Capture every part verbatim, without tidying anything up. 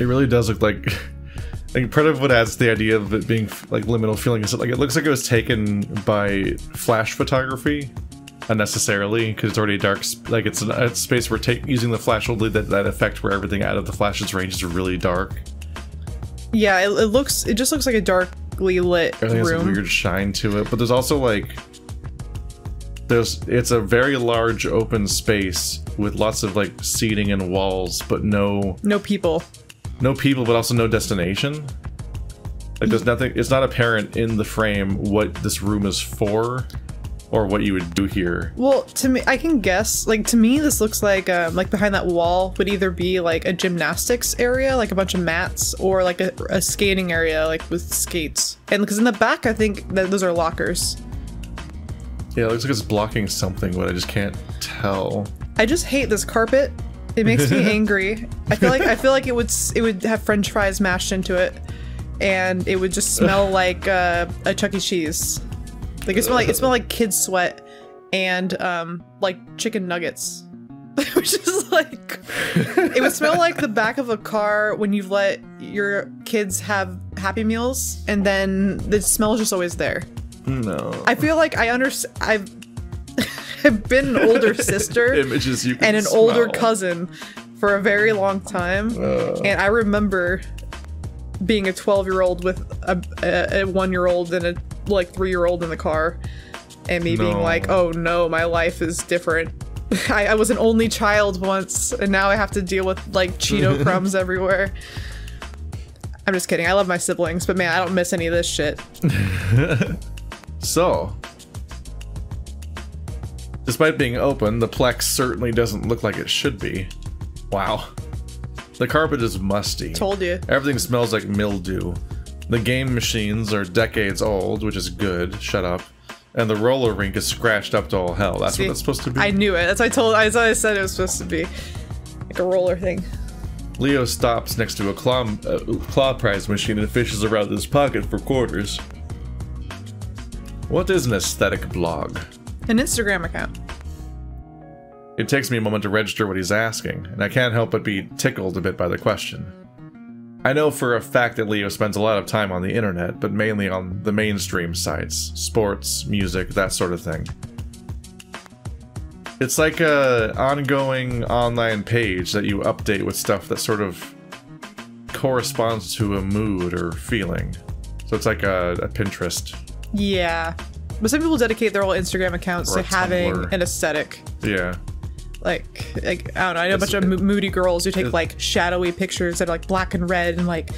It really does look like, like part of what adds to the idea of it being like liminal feeling is that, like, it looks like it was taken by flash photography unnecessarily because it's already dark. Like it's a it's space where take using the flash will lead that that effect where everything out of the flash's range is really dark. Yeah, it, it looks it just looks like a darkly lit room. Everything has a weird shine to it, but there's also like. There's, it's a very large open space with lots of like seating and walls, but no no people, no people, but also no destination. Like there's nothing. It's not apparent in the frame what this room is for, or what you would do here. Well, to me, I can guess. Like to me, this looks like um, like behind that wall would either be like a gymnastics area, like a bunch of mats, or like a, a skating area, like with skates. And because in the back, I think that those are lockers. Yeah, it looks like it's blocking something, but I just can't tell. I just hate this carpet. It makes me angry. I feel like I feel like it would it would have French fries mashed into it, and it would just smell like uh, a Chuck E. Cheese. Like it smelled like it smelled like kids' sweat and um like chicken nuggets, which is like it would smell like the back of a car when you've let your kids have Happy Meals, and then the smell is just always there. No. I feel like I understand. I've, I've been an older sister Images you can and an smell. older cousin for a very long time, uh. and I remember being a twelve-year-old with a, a, a one-year-old and a like three-year-old in the car, and me no. being like, "Oh no, my life is different." I, I was an only child once, and now I have to deal with like Cheeto crumbs everywhere. I'm just kidding. I love my siblings, but man, I don't miss any of this shit. So, despite being open, the Plex certainly doesn't look like it should be. Wow. The carpet is musty. Told you. Everything smells like mildew. The game machines are decades old, which is good. Shut up. And the roller rink is scratched up to all hell. That's See, what it's supposed to be. I knew it. That's what I told. That's what I said it was supposed to be. Like a roller thing. Leo stops next to a claw, uh, claw prize machine and fishes around his pocket for quarters. What is an aesthetic blog? An Instagram account. It takes me a moment to register what he's asking, and I can't help but be tickled a bit by the question. I know for a fact that Leo spends a lot of time on the internet, but mainly on the mainstream sites. Sports, music, that sort of thing. It's like an ongoing online page that you update with stuff that sort of corresponds to a mood or feeling. So it's like a, a Pinterest. Yeah, but some people dedicate their whole Instagram accounts to having Tumblr. an aesthetic. Yeah, like like I don't know. I know it's, a bunch of it, moody girls who take like shadowy pictures that are like black and red and like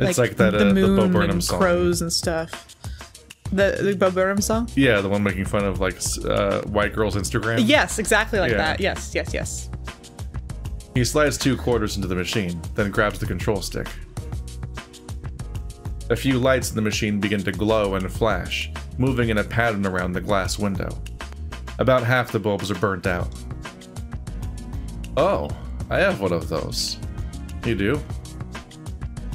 it's like, like that, the uh, moon the Bo Burnham and song. crows and stuff. The the Bo Burnham song. Yeah, the one making fun of like uh, white girls' Instagram. Yes, exactly like yeah. that. Yes, yes, yes. He slides two quarters into the machine, then grabs the control stick. A few lights in the machine begin to glow and flash, moving in a pattern around the glass window. About half the bulbs are burnt out. Oh, I have one of those. You do?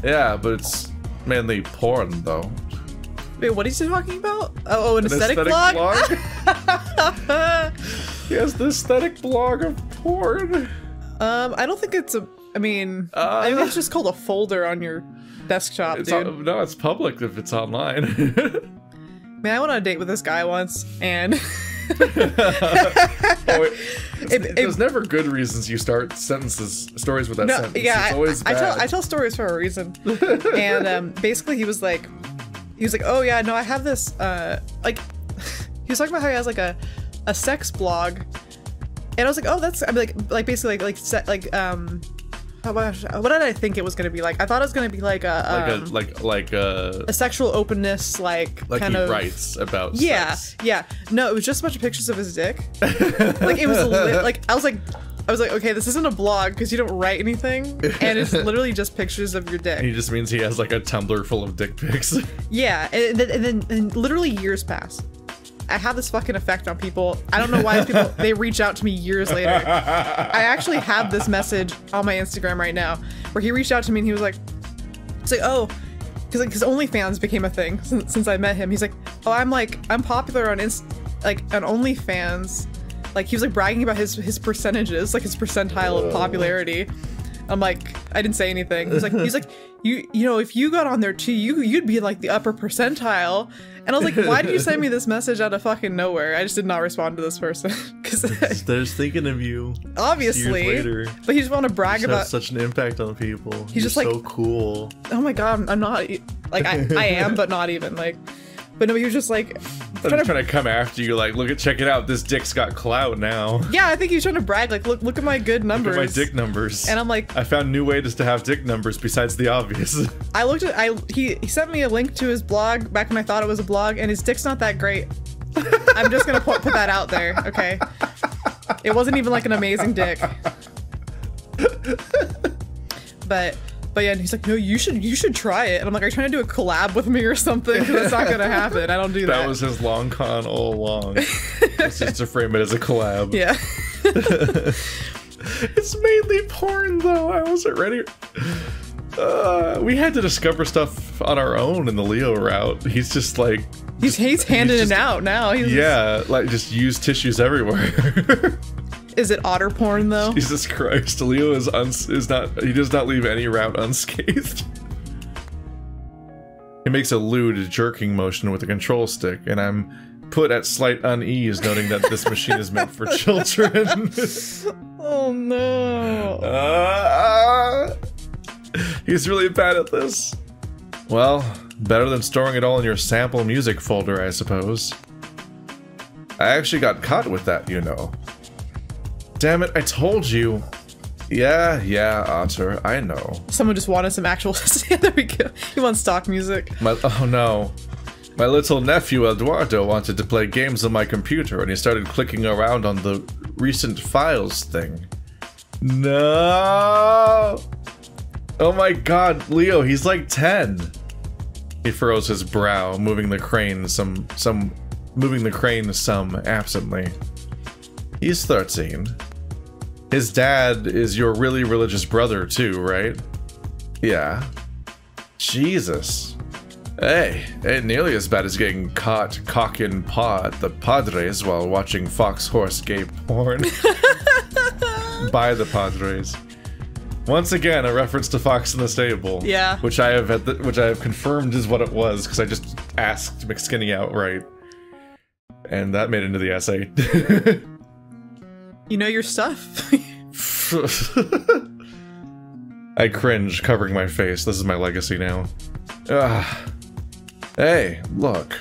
Yeah, but it's mainly porn, though. Wait, what is he talking about? Oh, oh an, an aesthetic, aesthetic blog? blog? Yes, the aesthetic blog of porn. Um, I don't think it's a... I mean, uh, I mean, it's just called a folder on your desktop, it's dude. On, no, it's public if it's online. Man, I went on a date with this guy once, and... oh, it, it, it, there's it, never good reasons you start sentences, stories with that no, sentence. Yeah, it's always I, I, bad. I, tell, I tell stories for a reason. And um, basically, he was like... He was like, oh, yeah, no, I have this... Uh, like, he was talking about how he has, like, a, a sex blog. And I was like, oh, that's... I mean, like, like basically, like, like, set, like um... What did I think it was gonna be like? I thought it was gonna be like a um, like a, like like a, a sexual openness, like like kind he of, writes about. Yeah, sex. yeah. No, it was just a bunch of pictures of his dick. Like it was lit, like I was like I was like okay, this isn't a blog because you don't write anything, and it's literally just pictures of your dick. He just means he has like a Tumblr full of dick pics. Yeah, and then and then and literally years pass. I have this fucking effect on people. I don't know why people they reach out to me years later. I actually have this message on my Instagram right now where he reached out to me and he was like, it's like, oh, because like, because OnlyFans became a thing since, since I met him. He's like, oh, I'm like, I'm popular on Inst like on OnlyFans. Like he was like bragging about his his percentages, like his percentile of popularity. I'm like, I didn't say anything. He was like, he's like, you you know, if you got on there too, you you'd be like the upper percentile. And I was like, why did you send me this message out of fucking nowhere? I just did not respond to this person because they're just thinking of you. Obviously, years later, but he just want to brag you about have such an impact on people. He's You're just like so cool. Oh my god, I'm not like I I am, but not even like. But no, he was just like I'm trying, trying to come after you. Like, look at, check it out. This dick's got clout now. Yeah, I think he was trying to brag. Like, look, look at my good numbers. Look at my dick numbers. And I'm like, I found new ways to have dick numbers besides the obvious. I looked at, I he, he sent me a link to his blog back when I thought it was a blog, and his dick's not that great. I'm just gonna put, put that out there, okay? It wasn't even like an amazing dick. But. But yeah, and he's like, no, you should, you should try it. And I'm like, are you trying to do a collab with me or something? Because that's not gonna happen. I don't do that. That was his long con all along. It's just to frame it as a collab. Yeah. It's mainly porn though. I wasn't ready. Uh, we had to discover stuff on our own in the Leo route. He's just like, he's just, he's handing he's just, it out now. He's yeah, just, like just use tissues everywhere. Is it otter porn though? Jesus Christ, Leo is uns is not he does not leave any route unscathed. He makes a lewd jerking motion with a control stick, and I'm put at slight unease, noting that this machine is meant for children. Oh no! Uh, uh, he's really bad at this. Well, better than storing it all in your sample music folder, I suppose. I actually got caught with that, you know. Damn it, I told you. Yeah, yeah, Otter, I know. Someone just wanted some actual... There we go. He wants stock music. My, oh no. My little nephew Eduardo wanted to play games on my computer, and he started clicking around on the recent files thing. No! Oh my god, Leo, he's like ten. He furrows his brow, moving the crane some... some moving the crane some absently. He's thirteen. His dad is your really religious brother too, right? Yeah. Jesus. Hey, ain't nearly as bad as getting caught cocking paw at the Padres while watching Fox Horse gay porn. By the Padres. Once again, a reference to Fox in the Stable. Yeah. Which I have at the, which I have confirmed is what it was because I just asked McSkinney outright, and that made it into the essay. You know your stuff. I cringe, covering my face. This is my legacy now. Ugh. Hey, look.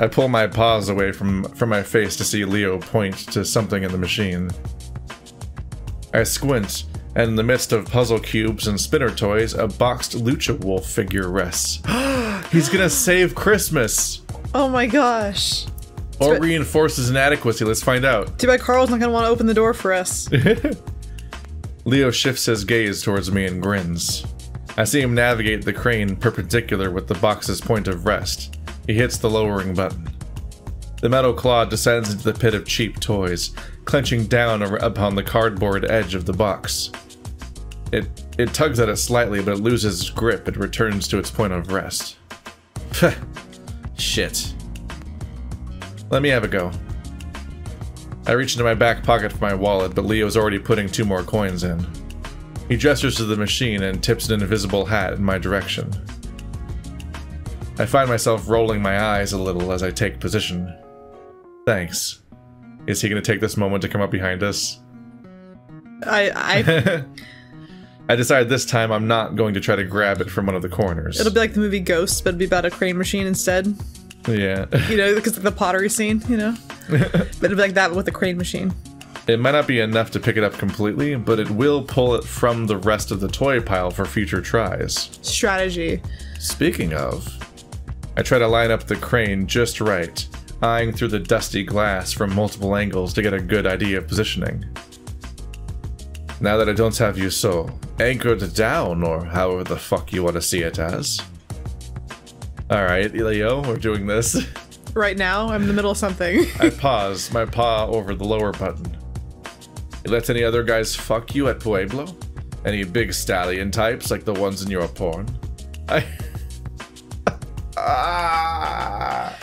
I pull my paws away from, from my face to see Leo point to something in the machine. I squint, and in the midst of puzzle cubes and spinner toys, a boxed Lucha Wolf figure rests. He's gonna save Christmas! Oh my gosh. Or reinforces inadequacy, let's find out. Too bad Carl's not gonna want to open the door for us. Leo shifts his gaze towards me and grins. I see him navigate the crane perpendicular with the box's point of rest. He hits the lowering button. The metal claw descends into the pit of cheap toys, clenching down upon the cardboard edge of the box. It, it tugs at it slightly, but it loses its grip and returns to its point of rest. Pfft. Shit. Let me have a go. I reach into my back pocket for my wallet, but Leo's already putting two more coins in. He gestures to the machine and tips an invisible hat in my direction. I find myself rolling my eyes a little as I take position. Thanks. Is he going to take this moment to come up behind us? I... I... I decide this time I'm not going to try to grab it from one of the corners. It'll be like the movie Ghost, but it'll be about a crane machine instead. Yeah. You know, because of the pottery scene, you know? But it'd be like that with a crane machine. It might not be enough to pick it up completely, but it will pull it from the rest of the toy pile for future tries. Strategy. Speaking of, I try to line up the crane just right, eyeing through the dusty glass from multiple angles to get a good idea of positioning. Now that I don't have you so anchored down, or however the fuck you want to see it as. Alright, Leo, we're doing this. Right now, I'm in the middle of something. I pause my paw over the lower button. You let any other guys fuck you at Pueblo? Any big stallion types like the ones in your porn? I... ah.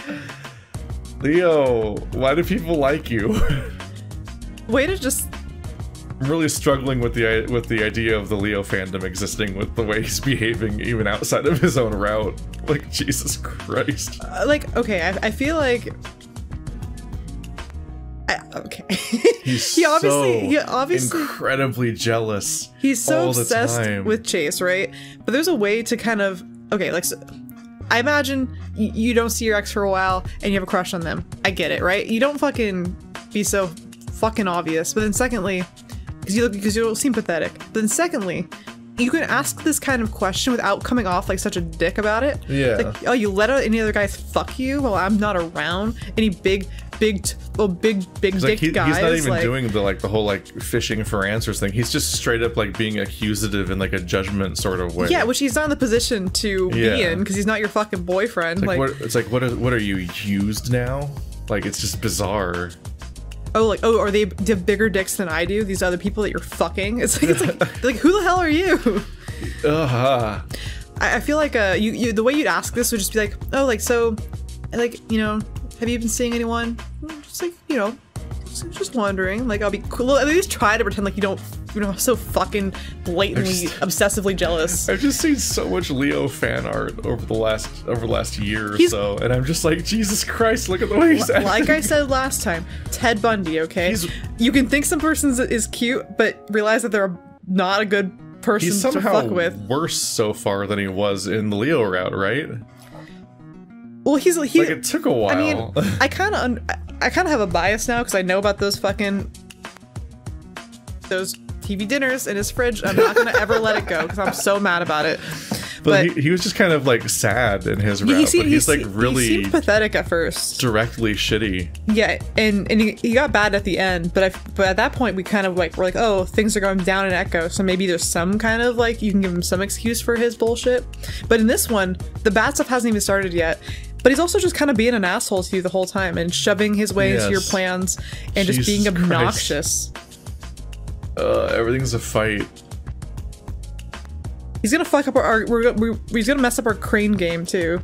Leo, why do people like you? Way to just I'm really struggling with the with the idea of the Leo fandom existing with the way he's behaving even outside of his own route. Like, Jesus Christ. Uh, like, okay, I, I feel like... I, okay. He's he obviously, so he obviously, incredibly jealous. He's so all obsessed the time. With Chase, right? But there's a way to kind of... Okay, like... So, I imagine you don't see your ex for a while and you have a crush on them. I get it, right? You don't fucking be so fucking obvious. But then secondly, because you look, because you'll seem pathetic. But then secondly, you can ask this kind of question without coming off like such a dick about it. Yeah. Like, oh, you let any other guys fuck you while I'm not around? Any big, big, oh, big, big dick like he, guys? He's not even like, doing the like the whole like fishing for answers thing. He's just straight up like being accusative in like a judgment sort of way. Yeah, which he's not in the position to yeah. be in because he's not your fucking boyfriend. It's like, like, what, it's like what, are, what are you used now? Like, it's just bizarre. Oh, like, oh, are they d bigger dicks than I do? These other people that you're fucking? It's like, it's like, like who the hell are you? Uh-huh. I, I feel like uh, you, you, the way you'd ask this would just be like, oh, like, so, like, you know, have you been seeing anyone? Just like, you know, just, just wondering. Like, I'll be cool. At least try to pretend like you don't, you know, so fucking blatantly, just, obsessively jealous. I've just seen so much Leo fan art over the last, over the last year or he's, so, and I'm just like, Jesus Christ, look at the way he's acting. Like I said last time, Ted Bundy, okay? He's, you can think some person is cute, but realize that they're not a good person he's to fuck with. Somehow worse so far than he was in the Leo route, right? Well, he's he, like it took a while. I mean, I kind of, I kind of have a bias now because I know about those fucking, those. T V dinners in his fridge. I'm not gonna ever let it go because I'm so mad about it. But, but he, he was just kind of like sad in his route. He seemed, but he's he like really he seemed pathetic at first. Directly shitty. Yeah, and and he, he got bad at the end. But I, but at that point we kind of like were like, oh, things are going down in Echo, so maybe there's some kind of like you can give him some excuse for his bullshit. But in this one, the bad stuff hasn't even started yet. But he's also just kind of being an asshole to you the whole time and shoving his way yes. into your plans and Jesus just being obnoxious. Christ. Uh, everything's a fight. He's gonna fuck up our. our we're, we're, he's gonna mess up our crane game too.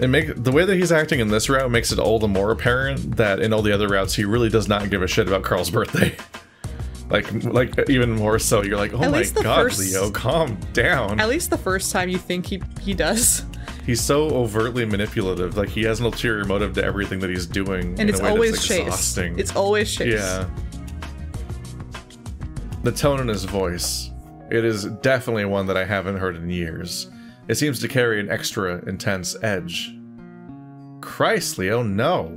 And make the way that he's acting in this route makes it all the more apparent that in all the other routes he really does not give a shit about Carl's birthday. Like, like even more so. You're like, oh my god, first, Leo, calm down. At least the first time you think he he does. He's so overtly manipulative. Like he has an ulterior motive to everything that he's doing. And it's always Chase. It's always Chase. Yeah. The tone in his voice, it is definitely one that I haven't heard in years. It seems to carry an extra intense edge. Christ, Leo, no.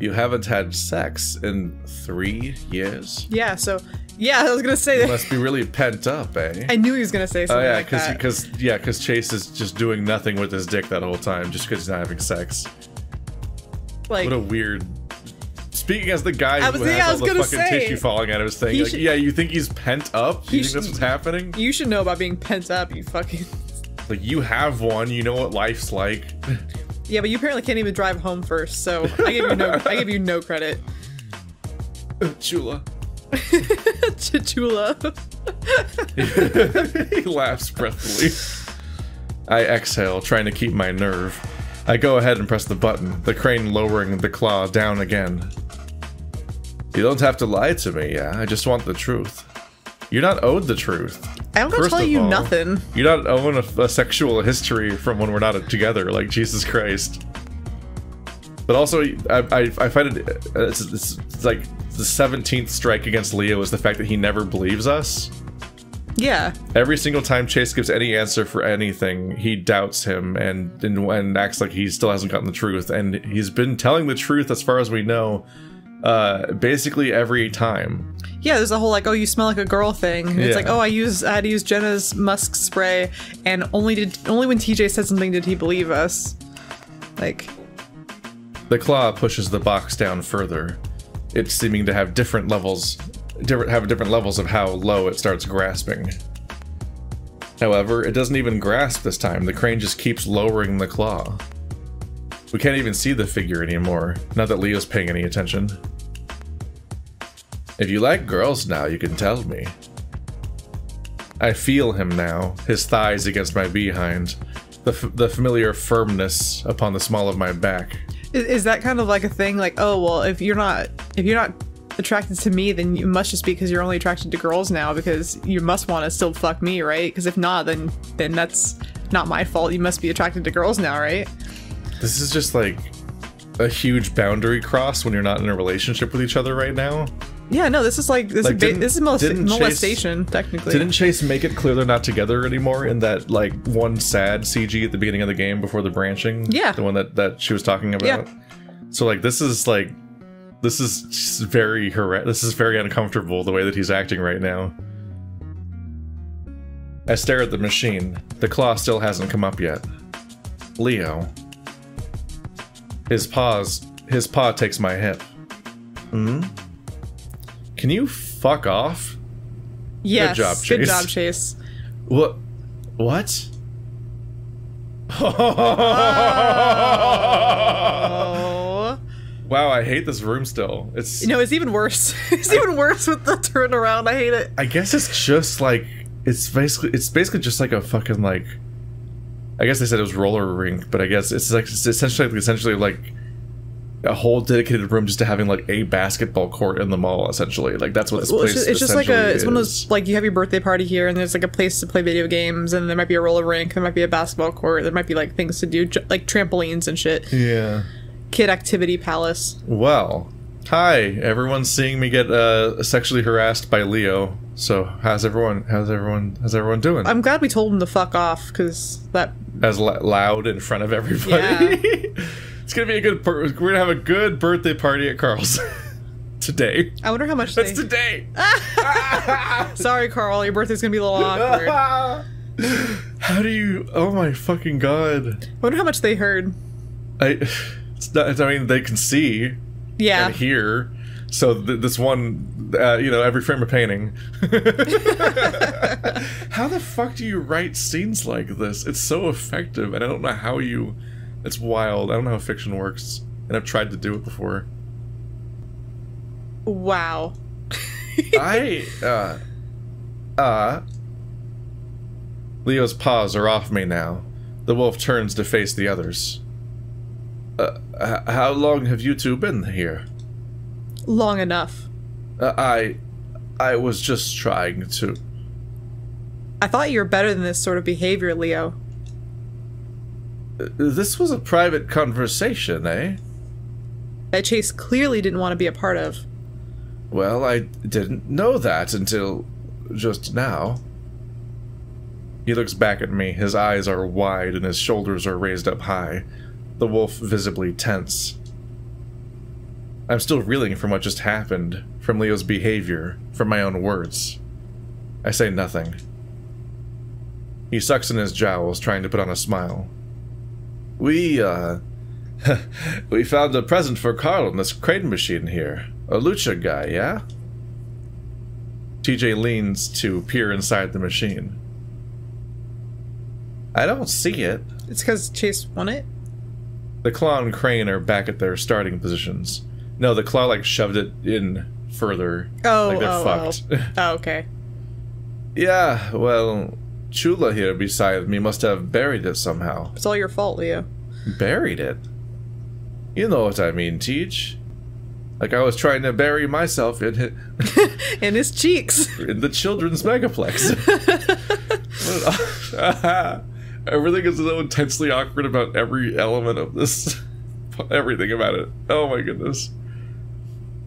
You haven't had sex in three years? Yeah, so, yeah, I was gonna say that. You must be really pent up, eh? I knew he was gonna say something uh, yeah, like cause, that. Cause, yeah, because Chase is just doing nothing with his dick that whole time, just because he's not having sex. Like, what a weird... Speaking as the guy who has all the fucking say, tissue falling out of his thing, like, should, yeah, you think he's pent up? You think should, that's what's happening? You should know about being pent up, you fucking... Like, you have one, you know what life's like. Yeah, but you apparently can't even drive home first, so I give you no, I give you no credit. Chula. Chula. He laughs breathlessly. I exhale, trying to keep my nerve. I go ahead and press the button, the crane lowering the claw down again. You don't have to lie to me, yeah? I just want the truth. You're not owed the truth. I'm gonna tell you all, nothing. You don't own a, a sexual history from when we're not together, like Jesus Christ. But also, I, I, I find it, it's, it's, it's like the seventeenth strike against Leo is the fact that he never believes us. Yeah. Every single time Chase gives any answer for anything, he doubts him and, and, and acts like he still hasn't gotten the truth. And he's been telling the truth as far as we know. Uh, basically every time. Yeah, there's a whole like, oh, you smell like a girl thing. It's yeah. like, oh, I use I had to use Jenna's musk spray, and only did only when T J said something did he believe us. Like, the claw pushes the box down further. It's seeming to have different levels, different have different levels of how low it starts grasping. However, it doesn't even grasp this time. The crane just keeps lowering the claw. We can't even see the figure anymore. Not that Leo's paying any attention. If you like girls now, you can tell me. I feel him now, his thighs against my behind, the, f the familiar firmness upon the small of my back. Is, is that kind of like a thing? Like, oh, well, if you're not, if you're not attracted to me, then you must just be because you're only attracted to girls now, because you must want to still fuck me, right? Because if not, then then that's not my fault. You must be attracted to girls now, right? This is just like a huge boundary cross when you're not in a relationship with each other right now. Yeah, no, this is like this, like, is, this is molest molestation, Chase, technically. Didn't Chase make it clear they're not together anymore in that like one sad C G at the beginning of the game before the branching? Yeah. The one that, that she was talking about? Yeah. So like this is like, this is very horrific. This is very uncomfortable the way that he's acting right now. I stare at the machine. The claw still hasn't come up yet. Leo. His paws, his paw takes my hip. Hmm? Can you fuck off? Yes. Good job, Chase. Good job, Chase. What? What? Oh. Wow, I hate this room still. It's you know, it's even worse. It's I, even worse with the turnaround. I hate it. I guess it's just like it's basically it's basically just like a fucking like. I guess they said it was roller rink, but I guess it's like it's essentially like, essentially like. a whole dedicated room just to having like a basketball court in the mall, essentially. Like that's what this well, place is. It's just like a, it's is. one of those, like you have your birthday party here and there's like a place to play video games and there might be a roller rink, there might be a basketball court, there might be like things to do, like trampolines and shit. Yeah. Kid activity palace. Well, hi, everyone's seeing me get uh, sexually harassed by Leo. So how's everyone, how's everyone, how's everyone doing? I'm glad we told him to fuck off because that... As loud in front of everybody. Yeah. It's gonna be a good. We're gonna have a good birthday party at Carl's today. I wonder how much. That's they... today. Ah! Sorry, Carl. Your birthday's gonna be a little awkward. How do you? Oh my fucking god! I wonder how much they heard. I. It's not, I mean, they can see. Yeah. And hear. So th this one, uh, you know, every frame of painting. How the fuck do you write scenes like this? It's so effective, and I don't know how you. It's wild. I don't know how fiction works, and I've tried to do it before. Wow. I, uh... Uh... Leo's paws are off me now. The wolf turns to face the others. Uh, how long have you two been here? Long enough. Uh, I... I was just trying to... I thought you were better than this sort of behavior, Leo. This was a private conversation, eh? That Chase clearly didn't want to be a part of. Well, I didn't know that until just now. He looks back at me. His eyes are wide and his shoulders are raised up high. The wolf visibly tense. I'm still reeling from what just happened, from Leo's behavior, from my own words. I say nothing. He sucks in his jowls, trying to put on a smile. We, uh, we found a present for Carl in this crane machine here. A lucha guy, yeah? T J leans to peer inside the machine. I don't see it. It's because Chase won it? The claw and crane are back at their starting positions. No, the claw, like, shoved it in further. Oh, like they're oh, fucked. Oh. oh, okay. Yeah, well... Chula here beside me must have buried it somehow. It's all your fault, Leo. Buried it? You know what I mean, Teach. Like I was trying to bury myself in his... in his cheeks. In the children's megaplex. Everything is so intensely awkward about every element of this. Everything about it. Oh my goodness.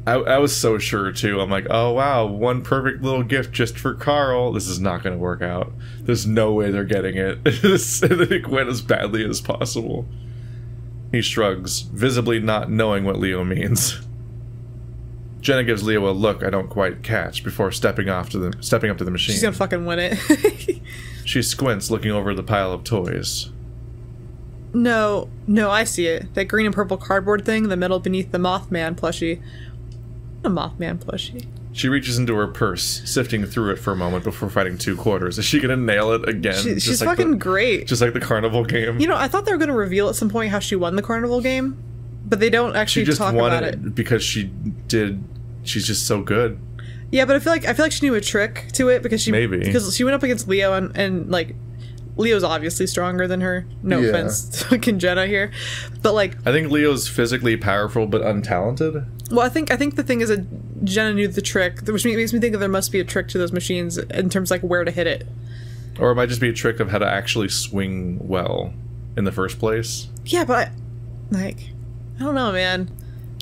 I, I was so sure, too. I'm like, oh, wow, one perfect little gift just for Carl. This is not going to work out. There's no way they're getting it. It went as badly as possible. He shrugs, visibly not knowing what Leo means. Jenna gives Leo a look I don't quite catch before stepping off to the stepping up to the machine. She's going to fucking win it. She squints, looking over the pile of toys. No, no, I see it. That green and purple cardboard thing in the middle beneath the Mothman plushie. A Mothman plushie. She reaches into her purse, sifting through it for a moment before finding two quarters. Is she gonna nail it again? She, she's just like fucking the, great. Just like the carnival game. You know, I thought they were gonna reveal at some point how she won the carnival game, but they don't actually she just talk won about it, it because she did. She's just so good. Yeah, but I feel like I feel like she knew a trick to it because she maybe because she went up against Leo and and like. Leo's obviously stronger than her. No yeah. offense to fucking Jenna here. But like I think Leo's physically powerful but untalented. Well, I think I think the thing is that Jenna knew the trick, which makes me think that there must be a trick to those machines in terms of like where to hit it. Or it might just be a trick of how to actually swing well in the first place. Yeah, but I, like, I don't know, man.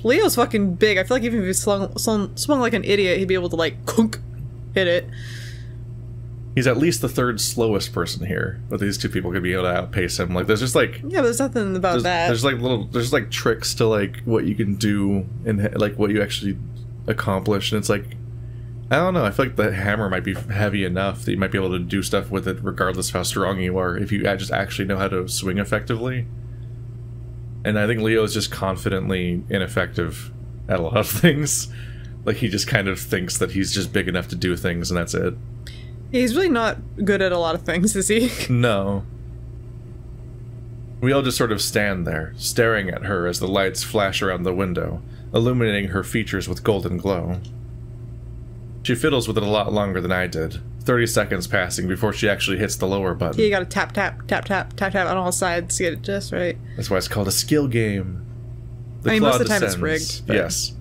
Leo's fucking big. I feel like even if he slung, slung, swung like an idiot, he'd be able to like kunk, hit it. He's at least the third slowest person here, but these two people could be able to outpace him. Like, there's just like yeah, but there's nothing about there's, that. There's like little, there's like tricks to like what you can do and like what you actually accomplish, and it's like, I don't know. I feel like the hammer might be heavy enough that you might be able to do stuff with it, regardless of how strong you are, if you just actually know how to swing effectively. And I think Leo is just confidently ineffective at a lot of things. Like, he just kind of thinks that he's just big enough to do things, and that's it. He's really not good at a lot of things, is he? No. We all just sort of stand there, staring at her as the lights flash around the window, illuminating her features with golden glow. She fiddles with it a lot longer than I did, thirty seconds passing before she actually hits the lower button. Yeah, you gotta tap, tap, tap, tap, tap, tap on all sides to get it just right. That's why it's called a skill game. The I mean, most of the time it's rigged. But... yes.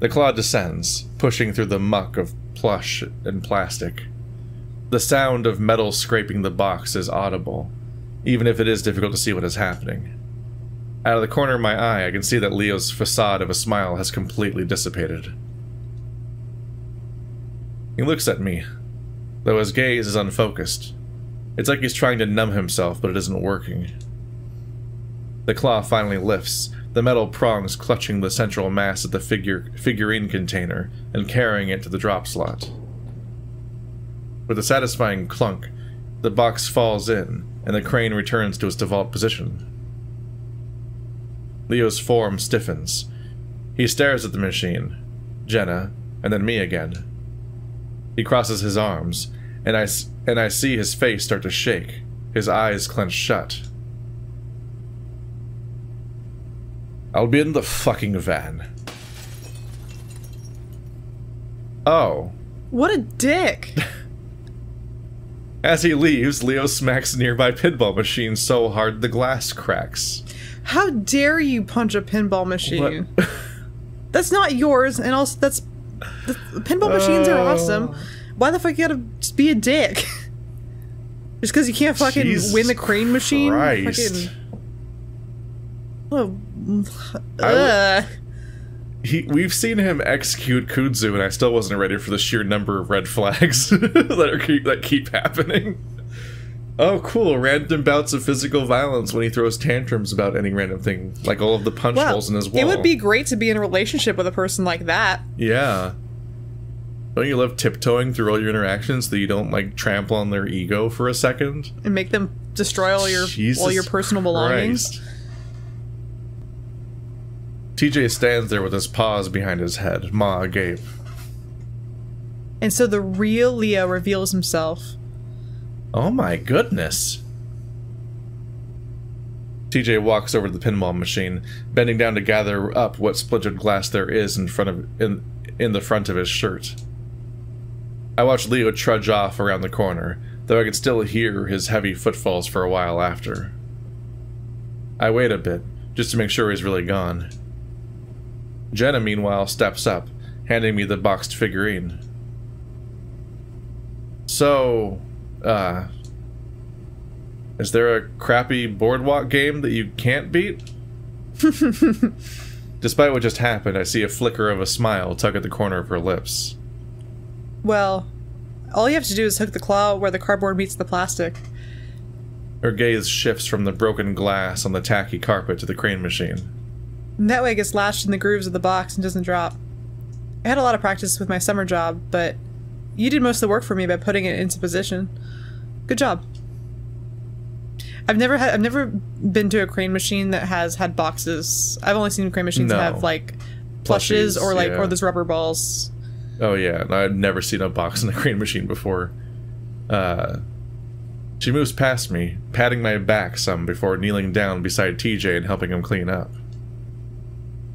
The claw descends, pushing through the muck of plush and plastic. The sound of metal scraping the box is audible, even if it is difficult to see what is happening. Out of the corner of my eye, I can see that Leo's facade of a smile has completely dissipated. He looks at me, though his gaze is unfocused. It's like he's trying to numb himself, but it isn't working. The claw finally lifts, the metal prongs clutching the central mass of the figure figurine container and carrying it to the drop slot. With a satisfying clunk, the box falls in, and the crane returns to its default position. Leo's form stiffens. He stares at the machine, Jenna, and then me again. He crosses his arms, and I, and I see his face start to shake, his eyes clenched shut. I'll be in the fucking van. Oh. What a dick! As he leaves, Leo smacks a nearby pinball machine so hard the glass cracks. How dare you punch a pinball machine? That's not yours, and also that's... The pinball oh. machines are awesome. Why the fuck you gotta be a dick? Just because you can't fucking Jesus win the crane machine? Christ. Fucking... Oh. Ugh. He, we've seen him execute Kudzu, and I still wasn't ready for the sheer number of red flags that, are keep, that keep happening. Oh, cool. Random bouts of physical violence when he throws tantrums about any random thing, like all of the punch well, holes in his wall. It would be great to be in a relationship with a person like that. Yeah. Don't you love tiptoeing through all your interactions so you don't, like, trample on their ego for a second? And make them destroy all your, all your personal belongings? Christ. T J stands there with his paws behind his head, maw agape. And so the real Leo reveals himself. Oh my goodness. T J walks over to the pinball machine, bending down to gather up what splintered glass there is in front of in in the front of his shirt. I watch Leo trudge off around the corner, though I could still hear his heavy footfalls for a while after. I wait a bit, just to make sure he's really gone. Jenna, meanwhile, steps up, handing me the boxed figurine. So, uh... is there a crappy boardwalk game that you can't beat? Despite what just happened, I see a flicker of a smile tug at the corner of her lips. Well, all you have to do is hook the claw where the cardboard meets the plastic. Her gaze shifts from the broken glass on the tacky carpet to the crane machine. And that way it gets lashed in the grooves of the box and doesn't drop. I had a lot of practice with my summer job, but you did most of the work for me by putting it into position. Good job. I've never had I've never been to a crane machine that has had boxes. I've only seen crane machines no. that have like plushes, plushes or like yeah. or those rubber balls. Oh yeah, I've never seen a box in a crane machine before. Uh she moves past me, patting my back some before kneeling down beside T J and helping him clean up.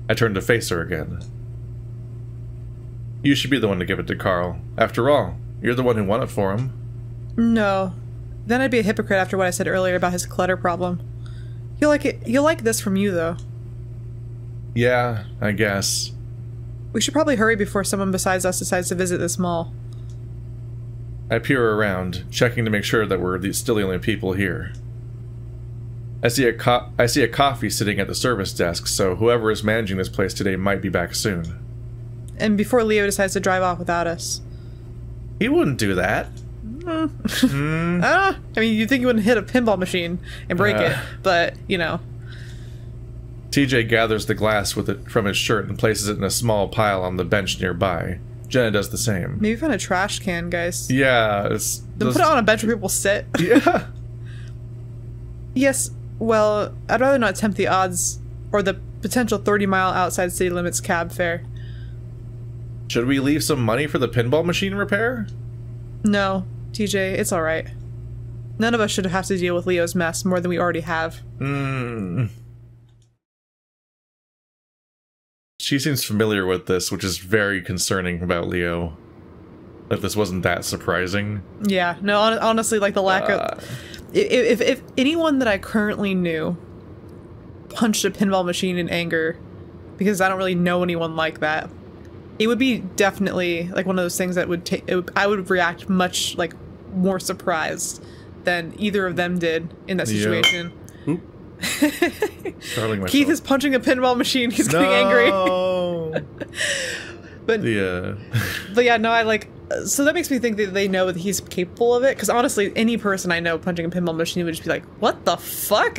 I turn to face her again. You should be the one to give it to Carl. After all, you're the one who won it for him. No. Then I'd be a hypocrite after what I said earlier about his clutter problem. You'll like it. You'll like this from you, though. Yeah, I guess. We should probably hurry before someone besides us decides to visit this mall. I peer around, checking to make sure that we're the, still the only people here. I see a co I see a coffee sitting at the service desk, so whoever is managing this place today might be back soon. And before Leo decides to drive off without us. He wouldn't do that. Mm. mm. Ah, I mean, you'd think he wouldn't hit a pinball machine and break uh, it, but, you know. T J gathers the glass with it from his shirt and places it in a small pile on the bench nearby. Jenna does the same. Maybe find a trash can, guys. Yeah. It's, then put it on a bench where people sit. Yeah. Yes, well, I'd rather not tempt the odds or the potential thirty mile outside city limits cab fare. Should we leave some money for the pinball machine repair? No, T J, it's all right. None of us should have to deal with Leo's mess more than we already have. Mm. She seems familiar with this, which is very concerning about Leo. If this wasn't that surprising. Yeah, no, on honestly, like the lack uh. of... If, if, if anyone that I currently knew punched a pinball machine in anger, because I don't really know anyone like that, it would be definitely like one of those things that would take. I would react much like more surprised than either of them did in that situation. Yeah. Oop. Keith is punching a pinball machine. He's no. getting angry. but yeah, but yeah, no, I like. So that makes me think that they know that he's capable of it. Because honestly, any person I know punching a pinball machine would just be like, "What the fuck?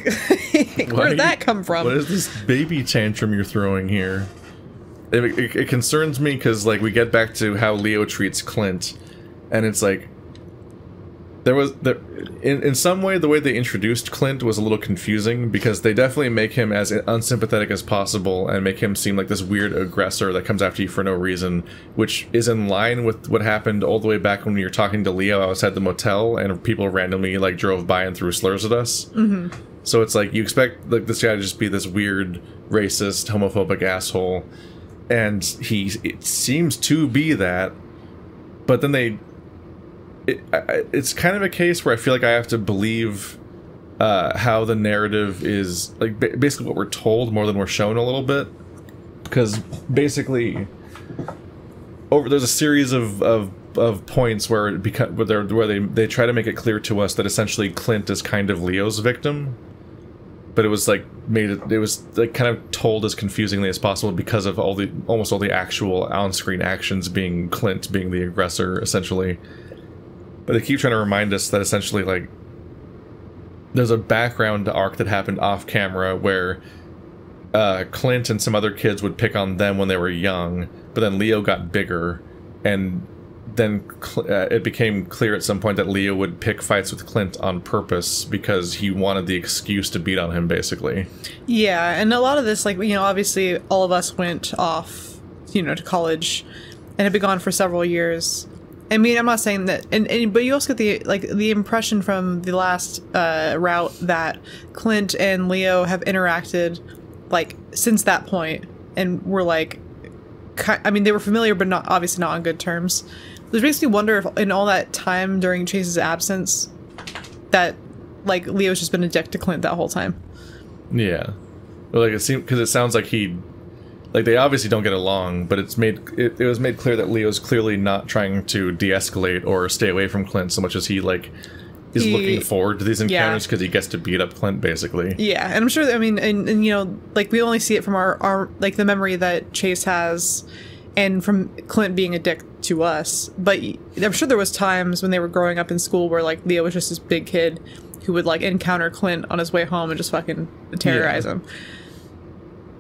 Where did that come from? What is this baby tantrum you're throwing here?" It, it, it concerns me because, like, we get back to how Leo treats Clint, and it's like there was there, in in some way the way they introduced Clint was a little confusing because they definitely make him as unsympathetic as possible and make him seem like this weird aggressor that comes after you for no reason, which is in line with what happened all the way back when we were talking to Leo outside the motel and people randomly like drove by and threw slurs at us. Mm-hmm. So it's like you expect like this guy to just be this weird racist, homophobic asshole. And he it seems to be that, but then they, it, it's kind of a case where I feel like I have to believe uh, how the narrative is, like basically what we're told more than we're shown a little bit, because basically over there's a series of of, of points where it beca where, where they they try to make it clear to us that essentially Clint is kind of Leo's victim. But it was like made it, it was like kind of told as confusingly as possible because of all the almost all the actual on-screen actions being Clint being the aggressor essentially. But they keep trying to remind us that essentially like there's a background arc that happened off camera where uh, Clint and some other kids would pick on them when they were young, but then Leo got bigger, and then uh, it became clear at some point that Leo would pick fights with Clint on purpose because he wanted the excuse to beat on him, basically. Yeah, and a lot of this, like, you know, obviously all of us went off, you know, to college and had been gone for several years. I mean, I'm not saying that, and, and but you also get the, like, the impression from the last uh, route that Clint and Leo have interacted, like, since that point, and were, like, I mean, they were familiar, but not obviously not on good terms. Which makes me wonder if in all that time during Chase's absence that, like, Leo's just been a dick to Clint that whole time. Yeah. Like, it seems, because it sounds like he, like, they obviously don't get along, but it's made, it, it was made clear that Leo's clearly not trying to de-escalate or stay away from Clint so much as he, like, is he, looking forward to these encounters because yeah. he gets to beat up Clint, basically. Yeah, and I'm sure, I mean, and, and, you know, like, we only see it from our, our, like, the memory that Chase has and from Clint being a dick to us, but I'm sure there was times when they were growing up in school where, like, Leo was just this big kid who would, like, encounter Clint on his way home and just fucking terrorize yeah. him.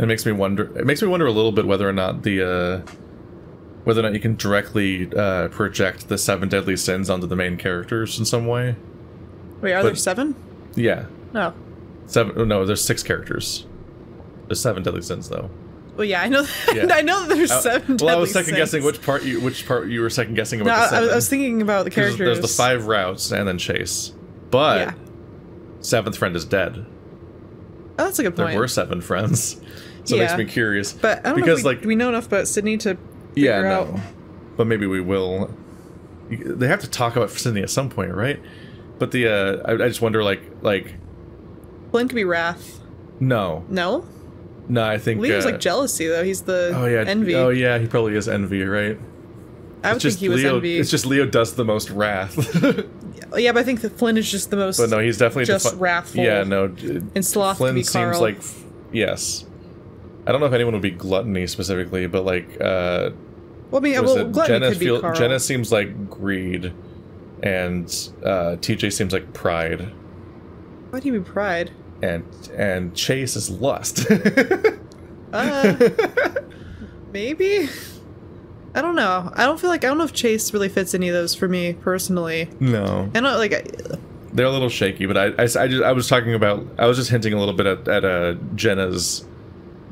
It makes me wonder, it makes me wonder a little bit whether or not the, uh, whether or not you can directly uh, project the seven deadly sins onto the main characters in some way. Wait, are but, there seven? Yeah. No. Seven? No, there's six characters. There's seven deadly sins, though. Well, yeah, I know. That, yeah. I know that there's I, seven. Well, deadly I was second sins. guessing which part you which part you were second guessing about. No, the seven. I, I was thinking about the characters. There's, there's the five routes and then Chase, but yeah. seventh friend is dead. Oh, that's a good point. There were seven friends, so yeah. it makes me curious. But I don't because know if we, like we know enough about Sydney to figure yeah, out. No. But maybe we will. They have to talk about Sydney at some point, right? But the uh, I, I just wonder, like, like. Flynn could be Wrath. No. No. No, I think Leo's uh, like jealousy though. He's the oh yeah envy. Oh yeah, he probably is envy, right? I would think he was Leo, envy. It's just Leo does the most wrath. Yeah, but I think that Flynn is just the most. But no, he's definitely just wrathful. Yeah, no. And sloth. Flynn to be Carl. seems like yes. I don't know if anyone would be gluttony specifically, but like. Uh, well, I mean, well, gluttony Jenna could be feel, Carl. Jenna seems like greed, and uh, T J seems like pride. Why do you mean pride? And and Chase is lust. uh, maybe. I don't know. I don't feel like I don't know if Chase really fits any of those for me personally. No. I don't like. I, They're a little shaky, but I I, I, just, I was talking about I was just hinting a little bit at at uh, Jenna's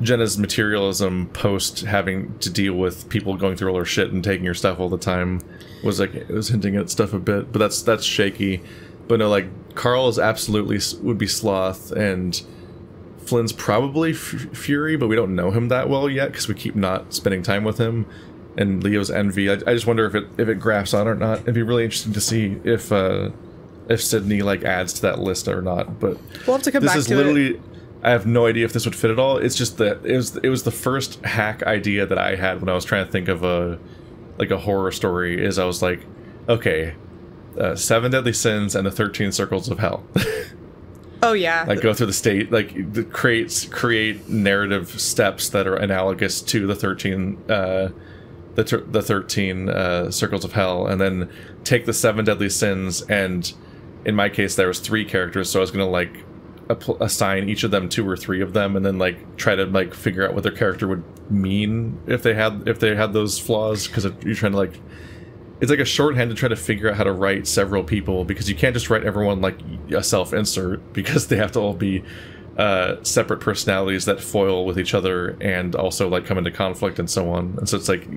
Jenna's materialism post having to deal with people going through all her shit and taking her stuff all the time was like it was hinting at stuff a bit, but that's that's shaky. But no, like Carl is absolutely would be sloth, and Flynn's probably f fury, but we don't know him that well yet because we keep not spending time with him. And Leo's envy. I, I just wonder if it if it grafts on or not. It'd be really interesting to see if uh, if Sydney like adds to that list or not. But we'll have to come back to it. This is literally. I have no idea if this would fit at all. It's just that it was it was the first hack idea that I had when I was trying to think of a like a horror story. Is I was like, okay, uh, Seven Deadly Sins and the Thirteen Circles of Hell. Oh yeah. Like go through the state, like the creates create narrative steps that are analogous to the thirteen. Uh, The, the thirteen uh, circles of hell, and then take the seven deadly sins, and in my case there was three characters, so I was gonna like assign each of them two or three of them, and then like try to like figure out what their character would mean if they had if they had those flaws, because you're trying to like it's like a shorthand to try to figure out how to write several people, because you can't just write everyone like a self-insert, because they have to all be Uh, separate personalities that foil with each other and also like come into conflict and so on. And so it's like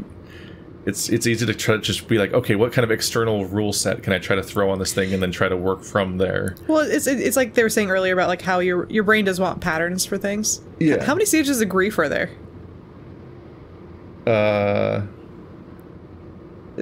it's it's easy to try to just be like, okay, what kind of external rule set can I try to throw on this thing and then try to work from there. Well, it's it's like they were saying earlier about like how your your brain does want patterns for things. Yeah. How many stages of grief are there? Uh,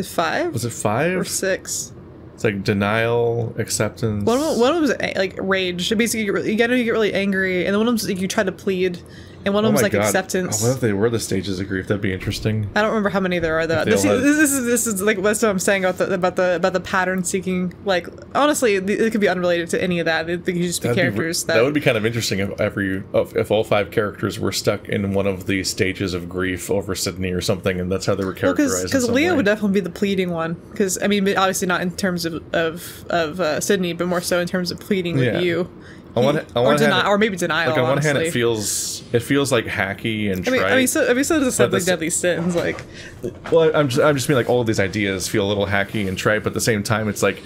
five. Was it five or six? It's like denial, acceptance. One of, one of them was like rage. Basically, you get, really, you, get, you get really angry, and then one of them's like you try to plead, and one of oh them's like God. acceptance. Oh, what if they were the stages of grief? That'd be interesting. I don't remember how many there are though. This, had... this, this is this is like that's what I'm saying about the about the about the pattern seeking. Like honestly, it could be unrelated to any of that. It, it could just be That'd characters. Be, that... that would be kind of interesting if every if all five characters were stuck in one of the stages of grief over Sydney or something, and that's how they were characterized. Because well, Leo way. would definitely be the pleading one. Because I mean, obviously not in terms of. Of of, of uh, Sydney, but more so in terms of pleading yeah. with you, I want, I want or, deni it, or maybe denial. Like on honestly. one hand, it feels it feels like hacky and. I mean, trite, I mean, so I mean, so does Seven Deadly Sins. Like, well, I'm just I'm just being like all of these ideas feel a little hacky and trite, but at the same time, it's like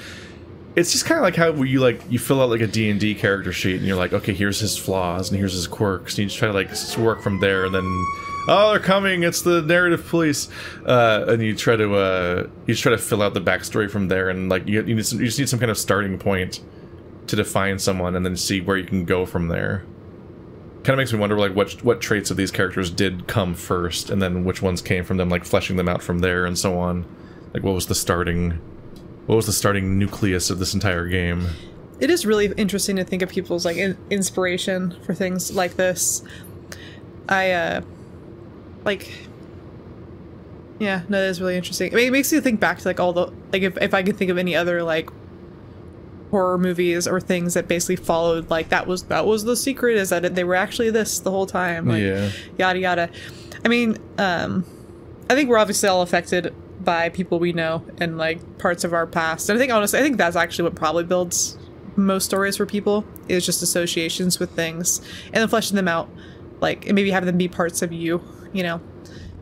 it's just kind of like how you like you fill out like a D and D character sheet, and you're like, okay, here's his flaws and here's his quirks, and you just try to like work from there, and then. Oh, they're coming! It's the narrative police, uh, and you try to uh, you try to fill out the backstory from there, and like you, you, need some, you just need some kind of starting point to define someone, and then see where you can go from there. Kind of makes me wonder, like what what traits of these characters did come first, and then which ones came from them, like fleshing them out from there, and so on. Like what was the starting, what was the starting nucleus of this entire game? It is really interesting to think of people's like in inspiration for things like this. I. Uh... Like, yeah, no, that's really interesting. I mean, it makes you think back to like all the like if if I could think of any other like horror movies or things that basically followed like that was that was the secret is that they were actually this the whole time. Like, yeah. Yada yada. I mean, um, I think we're obviously all affected by people we know and like parts of our past. And I think honestly, I think that's actually what probably builds most stories for people is just associations with things and then fleshing them out, like and maybe having them be parts of you. You know,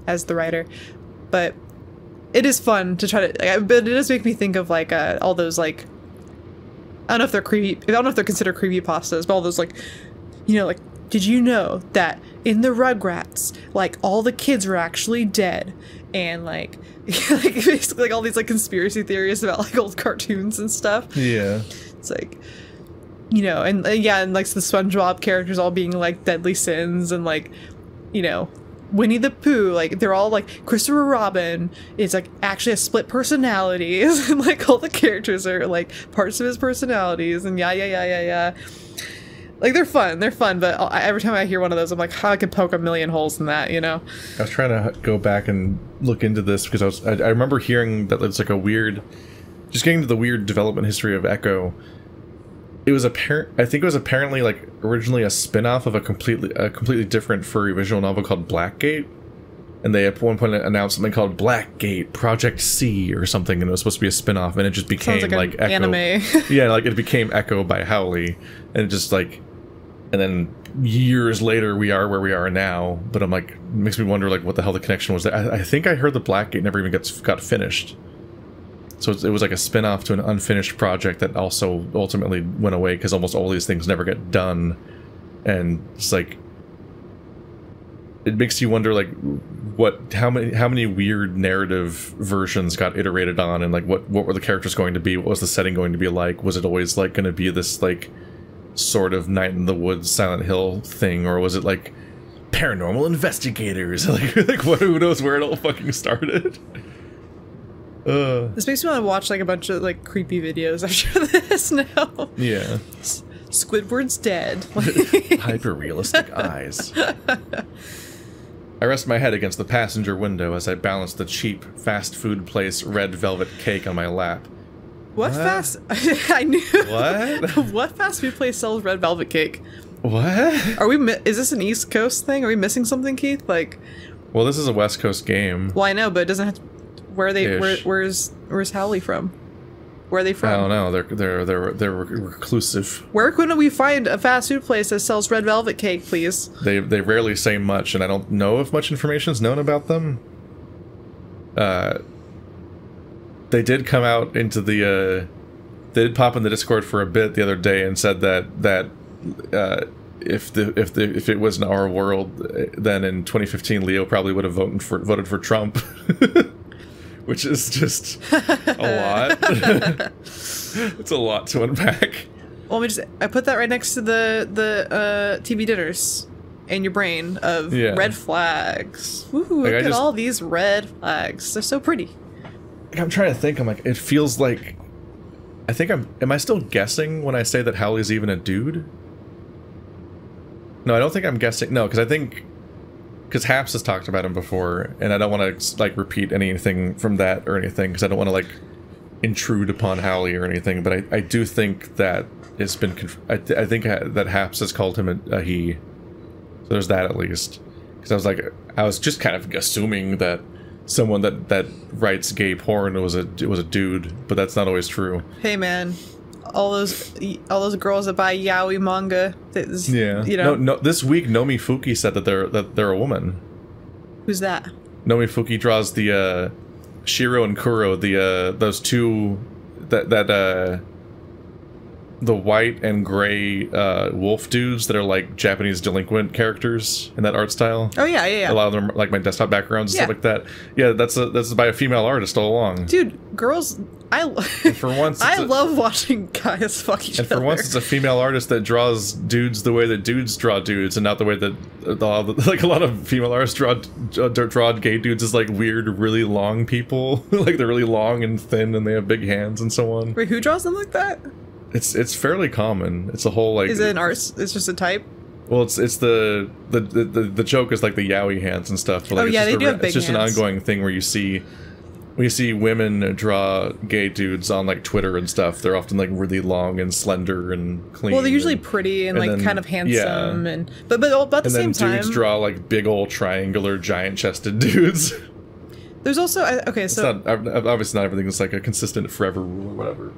as the writer, but it is fun to try to. Like, but it does make me think of like uh, all those like I don't know if they're creepy. I don't know if they're considered creepypastas, but all those like you know like did you know that in the Rugrats like all the kids were actually dead and like like basically like all these like conspiracy theories about like old cartoons and stuff. Yeah, it's like. You know, and uh, yeah, and like so the SpongeBob characters all being like deadly sins and like you know. Winnie the Pooh, like they're all like Christopher Robin is like actually a split personality, and like all the characters are like parts of his personalities, and yeah, yeah, yeah, yeah, yeah. Like, they're fun. They're fun, but every time I hear one of those, I'm like, how I could poke a million holes in that, you know? I was trying to go back and look into this because I was I, I remember hearing that it's like a weird, just getting to the weird development history of Echo. It was apparent. I think it was apparently like originally a spin-off of a completely a completely different furry visual novel called Blackgate, and they at one point announced something called Blackgate Project C or something, and it was supposed to be a spin-off, and it just became like, like an Echo. Anime. Yeah, like it became Echo by Howley, and it just like. And then years later, we are where we are now. But I'm like, it makes me wonder, like, what the hell the connection was there. I, I think I heard the Blackgate never even gets, got finished. So it was like a spin-off to an unfinished project that also ultimately went away because almost all these things never get done. And it's like, it makes you wonder, like, what, how many, how many weird narrative versions got iterated on, and like, what, what were the characters going to be? What was the setting going to be like? Was it always like going to be this like sort of Night in the Woods, Silent Hill thing, or was it like paranormal investigators? Like, like what, who knows where it all fucking started? Uh, this makes me want to watch like a bunch of like creepy videos after this now. Yeah. S Squidward's dead. Hyper realistic eyes. I rest my head against the passenger window as I balance the cheap fast food place red velvet cake on my lap. What, what fast? I knew. What? What fast food place sells red velvet cake? What? Are we? Is this an East Coast thing? Are we missing something, Keith? Like, well, this is a West Coast game. Well, I know, but it doesn't have to. Where are they? Where, where's Where's Howley from? Where are they from? I don't know. They're they're they're they're reclusive. Where couldn't we find a fast food place that sells red velvet cake, please? They they rarely say much, and I don't know if much information is known about them. Uh. They did come out into the, uh, they did pop in the Discord for a bit the other day and said that that uh, if the if the if it was in our world, then in twenty fifteen Leo probably would have voted for voted for Trump, which is just a lot. It's a lot to unpack. Well, let me just, I put that right next to the the uh, T V dinners in your brain of yeah. red flags. Woo, like, look I at just, all these red flags. They're so pretty. I'm trying to think. I'm like, it feels like, I think I'm. Am I still guessing when I say that Howley's even a dude? No, I don't think I'm guessing. No, because I think, because Haps has talked about him before, and I don't want to like repeat anything from that or anything, because I don't want to like intrude upon Howley or anything. But I, I do think that it's been. Conf I, th I think that Haps has called him a, a he. So there's that at least. Because I was like, I was just kind of assuming that someone that that writes gay porn was a was a dude, but that's not always true. Hey man, all those all those girls that buy yaoi manga, yeah, you know. No, no, this week Nomi Fuki said that they're that they're a woman. Who's that? Nomi Fuki draws the uh, Shiro and Kuro, the uh, those two that that uh, the white and gray uh, wolf dudes that are like Japanese delinquent characters in that art style. Oh yeah, yeah, yeah. A lot of them are like my desktop backgrounds and yeah. stuff like that. Yeah, that's a, that's by a female artist all along. Dude, girls, I for once I a, love watching guys fuck each and other. And for once, it's a female artist that draws dudes the way that dudes draw dudes, and not the way that uh, like a lot of female artists draw uh, draw gay dudes as like weird, really long people. Like they're really long and thin, and they have big hands and so on. Wait, who draws them like that? It's it's fairly common. It's a whole like. Is it an art? It's just a type. Well, it's it's the the the, the joke is like the yaoi hands and stuff. But like, oh yeah, they do have big hands. It's just an ongoing thing where you see, we see women draw gay dudes on like Twitter and stuff. They're often like really long and slender and clean. Well, they're usually and, pretty and, and like then, kind of handsome yeah. and but but about the and same then time. Dudes draw like big old triangular giant chested dudes. There's also okay, so it's not, obviously not everything is like a consistent forever rule or whatever.